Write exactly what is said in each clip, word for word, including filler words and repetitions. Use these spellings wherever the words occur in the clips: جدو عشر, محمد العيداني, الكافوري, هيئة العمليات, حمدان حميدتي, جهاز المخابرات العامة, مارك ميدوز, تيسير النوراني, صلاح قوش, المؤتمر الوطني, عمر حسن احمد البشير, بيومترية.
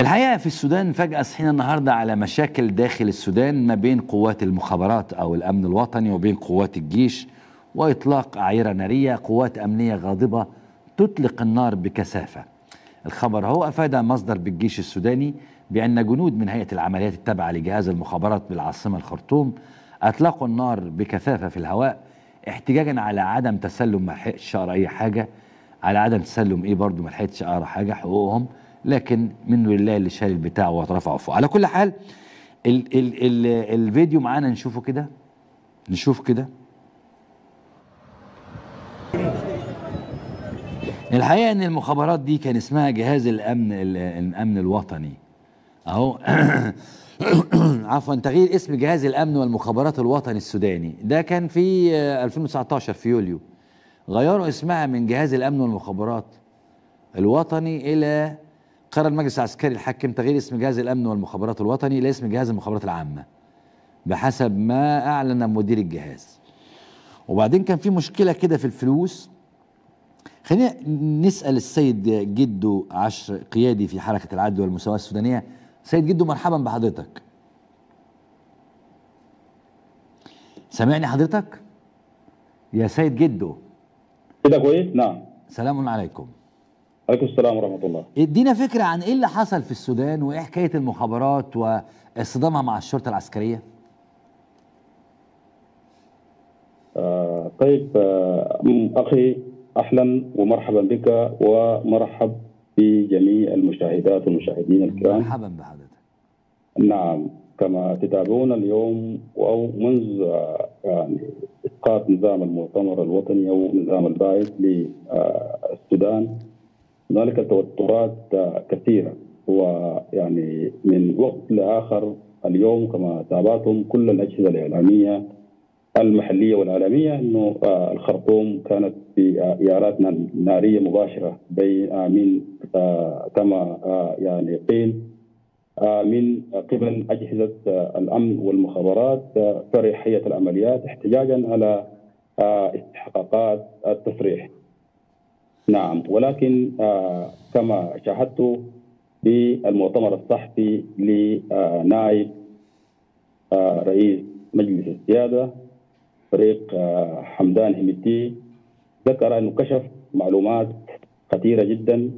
الحقيقة في السودان فجأة صحينا النهاردة على مشاكل داخل السودان ما بين قوات المخابرات أو الأمن الوطني وبين قوات الجيش، وإطلاق أعيرة نارية، قوات أمنية غاضبة تطلق النار بكثافة. الخبر هو أفاد مصدر بالجيش السوداني بأن جنود من هيئة العمليات التابعة لجهاز المخابرات بالعاصمة الخرطوم أطلقوا النار بكثافة في الهواء احتجاجا على عدم تسلم، ما لحقش أقرأ أي حاجة على عدم تسلم إيه برضه ما لحقتش أقرأ حاجة حقوقهم، لكن منه لله اللي شال البتاع واترفعوا فوق. على كل حال ال ال ال الفيديو معانا نشوفه كده، نشوف كده. الحقيقة ان المخابرات دي كان اسمها جهاز الامن الامن الوطني اهو عفوا تغيير اسم جهاز الامن والمخابرات الوطني السوداني، ده كان في ألفين وتسعطاشر في يوليو، غيروا اسمها من جهاز الامن والمخابرات الوطني الى قرر المجلس العسكري الحاكم تغيير اسم جهاز الامن والمخابرات الوطني الى اسم جهاز المخابرات العامه بحسب ما اعلن مدير الجهاز. وبعدين كان في مشكله كده في الفلوس. خلينا نسال السيد جدو عشر قيادي في حركه العدل والمساواه السودانيه. سيد جدو مرحبا بحضرتك. سامعني حضرتك؟ يا سيد جدو. كده كويس؟ نعم. سلام عليكم. عليكم السلام ورحمة الله. ادينا فكرة عن ايه اللي حصل في السودان وايه حكاية المخابرات واصطدامها مع الشرطة العسكرية؟ آه طيب آه اخي اهلا ومرحبا بك ومرحب بجميع المشاهدات والمشاهدين الكرام. مرحبا بحضرتك. نعم، كما تتابعون اليوم او منذ يعني اسقاط نظام المؤتمر الوطني او نظام الباعث للسودان هنالك توترات كثيرة، ويعني من وقت لآخر اليوم كما تابعتم كل الأجهزة الإعلامية المحلية والعالمية أنه الخرطوم كانت بإيارات نارية مباشرة من كما يعني قيل من قبل أجهزة الأمن والمخابرات فرع هيئة العمليات احتجاجا على استحقاقات التصريح. نعم، ولكن آه كما شاهدت بالمؤتمر الصحفي لنائب آه رئيس مجلس السيادة فريق آه حمدان حميدتي ذكر انه كشف معلومات خطيرة جدا،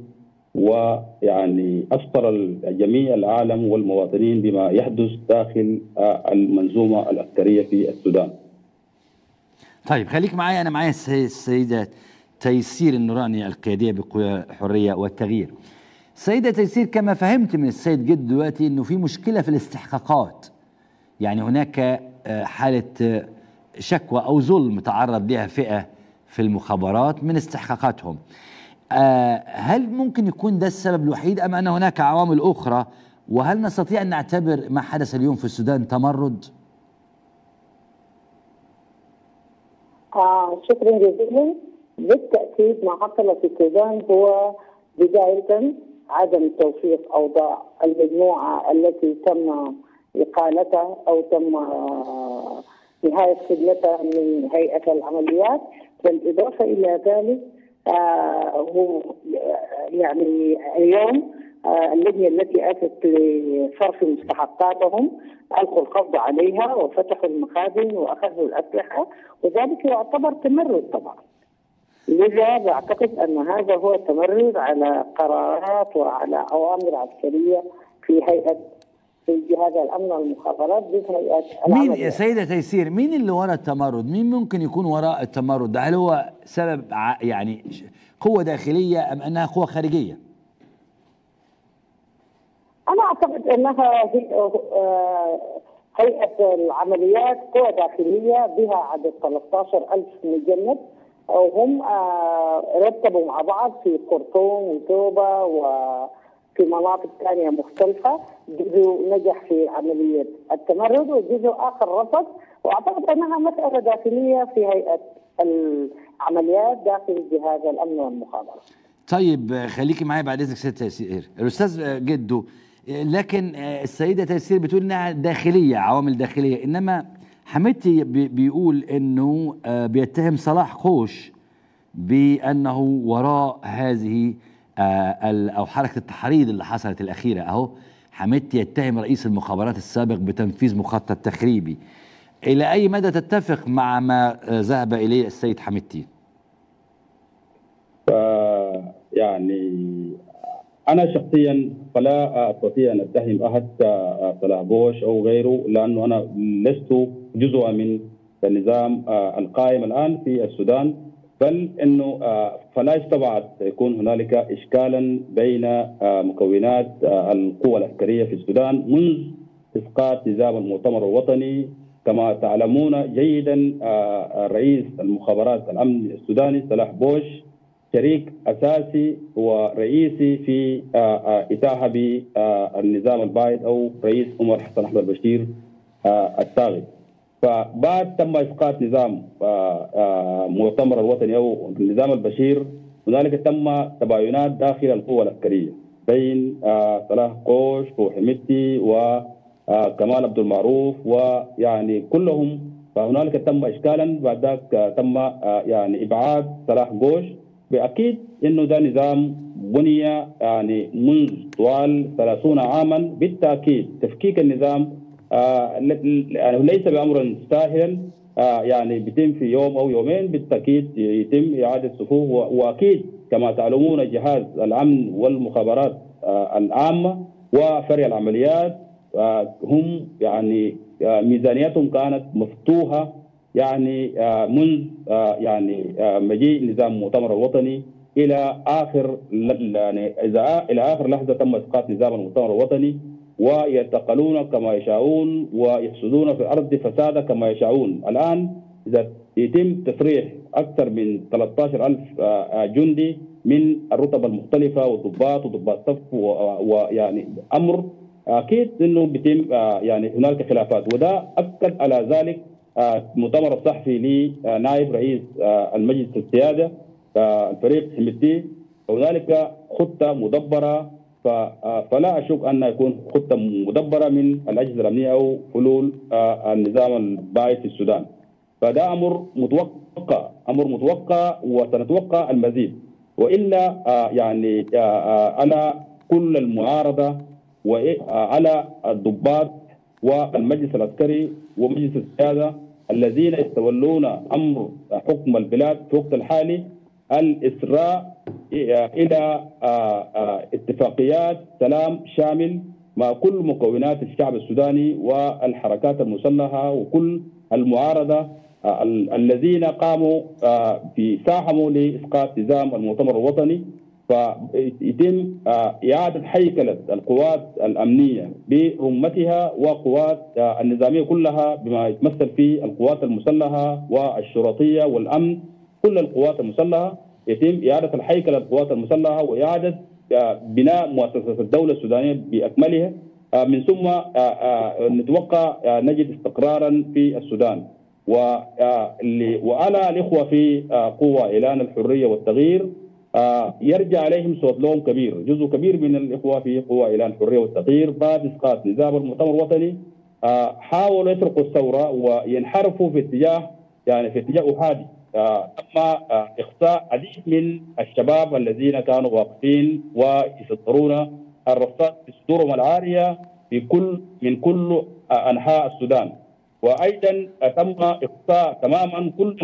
ويعني افطر جميع العالم والمواطنين بما يحدث داخل آه المنظومة العسكرية في السودان. طيب خليك معايا، انا معايا السيدات تيسير النوراني القيادية بقوى الحرية والتغيير. سيدة تيسير، كما فهمت من السيد جد دلوقتي انه في مشكلة في الاستحقاقات، يعني هناك حالة شكوى او ظلم تعرض لها فئة في المخابرات من استحقاقاتهم. هل ممكن يكون ده السبب الوحيد ام ان هناك عوامل اخرى؟ وهل نستطيع ان نعتبر ما حدث اليوم في السودان تمرد؟ آه شكرا جزيلا. بالتأكيد ما حصل في السودان هو بداية عدم توفيق أوضاع المجموعة التي تم إقالتها أو تم نهاية خدمتها من هيئة العمليات، بالإضافة إلى ذلك هو يعني اليوم اللجنة التي أتت لصرف مستحقاتهم ألقوا القبض عليها وفتحوا المخازن وأخذوا الأسلحة، وذلك يعتبر تمرد طبعا. لذا بعتقد أن هذا هو تمرد على قرارات وعلى أوامر عسكرية في هيئة في جهاز الأمن والمخابرات بهيئة العمليات. مين يا سيدة تيسير، مين اللي وراء التمرد؟ مين ممكن يكون وراء التمرد؟ هل هو سبب يعني قوة داخلية أم أنها قوة خارجية؟ أنا أعتقد أنها هيئة العمليات قوة داخلية بها عدد ثلاثة عشر ألف مجند، وهم رتبوا مع بعض في خرطوم وتوبة وفي مناطق ثانية مختلفة، جزء نجح في عملية التمرد وجزء آخر رفض، وأعتقد أنها مسألة داخلية في هيئة العمليات داخل جهاز الأمن والمخابرات. طيب خليكي معايا بعد إذنك سيدة تيسير، الأستاذ جدو، لكن السيدة تيسير بتقول إنها داخلية، عوامل داخلية، إنما حميدتي بيقول انه بيتهم صلاح قوش بانه وراء هذه أو حركة التحريض اللي حصلت الأخيرة أهو. حميدتي يتهم رئيس المخابرات السابق بتنفيذ مخطط تخريبي، إلى أي مدى تتفق مع ما ذهب إليه السيد حميدتي؟ يعني أنا شخصيا فلا أستطيع أن أتهم أحد صلاح قوش أو غيره، لأنه أنا لست جزءا من النظام القائم الآن في السودان، بل أنه فلا يستبعد يكون هنالك إشكالا بين مكونات القوى العسكرية في السودان منذ إسقاط نظام المؤتمر الوطني. كما تعلمون جيدا رئيس المخابرات الأمن السوداني صلاح قوش شريك أساسي ورئيسي في إتاحة بالنظام البائد أو رئيس عمر حسن احمد البشير الطاغي. فبعد تم إسقاط نظام مؤتمر الوطني أو نظام البشير، هنالك تم تباينات داخل القوى العسكرية بين صلاح قوش وحميدتي وكمال عبد المعروف، ويعني كلهم. فهنالك تم إشكالا، بعد ذلك تم يعني إبعاد صلاح قوش. بأكيد إنه ده نظام بني يعني منذ طوال ثلاثين عاما، بالتأكيد تفكيك النظام آه ليس بأمر سهلا، آه يعني بيتم في يوم أو يومين، بالتأكيد يتم إعادة صفوف. وأكيد كما تعلمون جهاز الأمن والمخابرات آه العامة وفرع العمليات آه هم يعني آه ميزانيتهم كانت مفتوحة يعني منذ يعني مجيء نظام المؤتمر الوطني الى اخر يعني اذا الى اخر لحظه تم اسقاط نظام المؤتمر الوطني، ويتقلون كما يشاؤون ويفسدون في الارض فسادا كما يشاؤون. الان اذا يتم تفريح اكثر من ثلاثة عشر ألف جندي من الرتب المختلفه والضباط وضباط صف، ويعني امر اكيد انه بيتم يعني هنالك خلافات، وده اكد على ذلك المؤتمر الصحفي لنائب رئيس المجلس السياده الفريق حميدتي، وهنالك خطه مدبره. فلا اشك ان يكون خطه مدبره من الاجهزه الامنيه او حلول النظام البائد في السودان. فده امر متوقع، امر متوقع وسنتوقع المزيد. والا يعني انا كل المعارضه على الضباط والمجلس العسكري ومجلس السياده الذين يتولون امر حكم البلاد في الوقت الحالي الاسراء الى اتفاقيات سلام شامل مع كل مكونات الشعب السوداني والحركات المسلحه وكل المعارضه الذين قاموا في ساهموا لاسقاط نظام المؤتمر الوطني. فيتم إعادة هيكلة القوات الأمنية برمتها وقوات النظامية كلها بما يتمثل في القوات المسلحة والشرطية والأمن، كل القوات المسلحة يتم إعادة الهيكلة القوات المسلحة وإعادة بناء مؤسسات الدولة السودانية بأكملها، من ثم نتوقع نجد استقرارا في السودان. وعلى الإخوة في قوة إعلان الحرية والتغيير يرجع عليهم صوت لهم كبير، جزء كبير من الإخوة في قوى إعلان الحرية والتغيير بعد إسقاط نظام المؤتمر الوطني حاولوا يسرقوا الثورة وينحرفوا في اتجاه يعني في اتجاه أحادي، تم إخفاء عديد من الشباب الذين كانوا واقفين ويسطرون الرصاص في صدورهم العارية في كل من كل أنحاء السودان. وايضا تم اقصاء تماما كل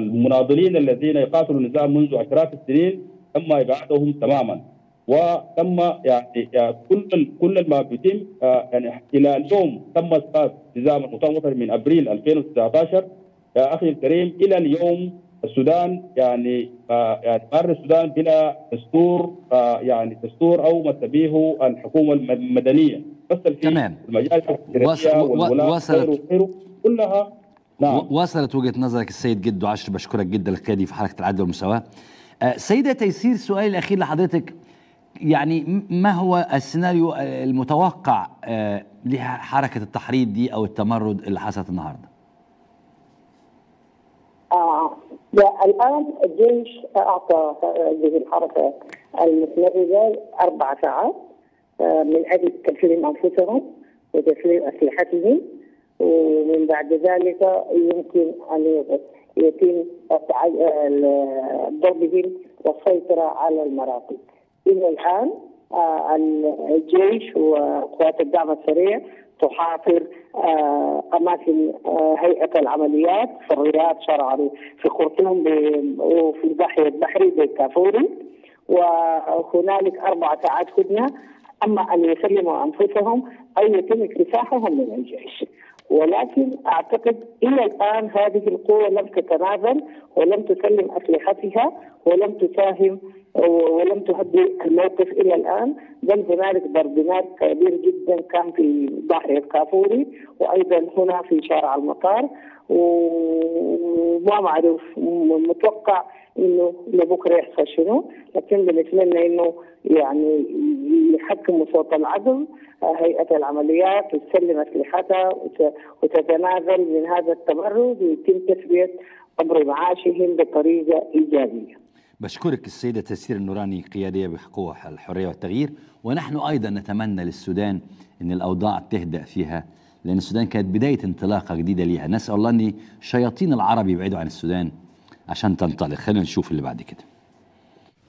المناضلين الذين يقاتلوا النظام منذ عشرات السنين، تم ابعادهم تماما. وتم يعني كل كل ما بيتم يعني الى اليوم تم اسقاط نظام المؤتمر الوطني من ابريل ألفين وتسعة عشر. يا اخي الكريم، الى اليوم السودان يعني مر السودان بلا دستور يعني دستور او ما تبيه الحكومه المدنيه. تمام، وصلت كلها. نعم، وصلت وجهة نظرك السيد جدو عشر، بشكرك جدا القيادي في حركة العدل والمساواة. آه سيدة تيسير، سؤالي الأخير لحضرتك، يعني ما هو السيناريو المتوقع آه لحركة التحريض دي أو التمرد اللي حصلت النهاردة؟ آه الآن الجيش أعطى هذه الحركة المتمردة أربع ساعات من أجل تسليم أنفسهم وتسليم أسلحتهم، ومن بعد ذلك يمكن أن يتم ضربهم والسيطرة على المرافق. إلى الآن الجيش وقوات الدعم السريع تحاصر أماكن هيئة العمليات في الرياض شرعي، في خرطوم وفي البحر البحري بالكافوري، وهنالك أربع ساعات هدنة أما أن يسلموا أنفسهم أو يتم اكتساحهم من الجيش. ولكن أعتقد إلى الآن هذه القوة لم تتنازل ولم تسلم أسلحتها ولم تساهم ولم تهدئ الموقف إلى الآن، بل هنالك ضربات كبير جدا كان في بحر الكافوري وأيضا هنا في شارع المطار، وما معروف متوقع إنه لبكرة يحصل شنو، لكن بنتمنى إنه يعني يحكموا صوت العدل، هيئة العمليات وتسلم أسلحتها وتتنازل من هذا التمرد ويتم تسوية أمر معاشهم بطريقة إيجابية. بشكرك السيدة تيسير النوراني قيادية بقوى الحرية والتغيير، ونحن أيضا نتمنى للسودان أن الأوضاع تهدأ فيها، لأن السودان كانت بداية انطلاقة جديدة ليها. نسأل الله أن شياطين العرب يبعدوا عن السودان عشان تنطلق. خلينا نشوف اللي بعد كده.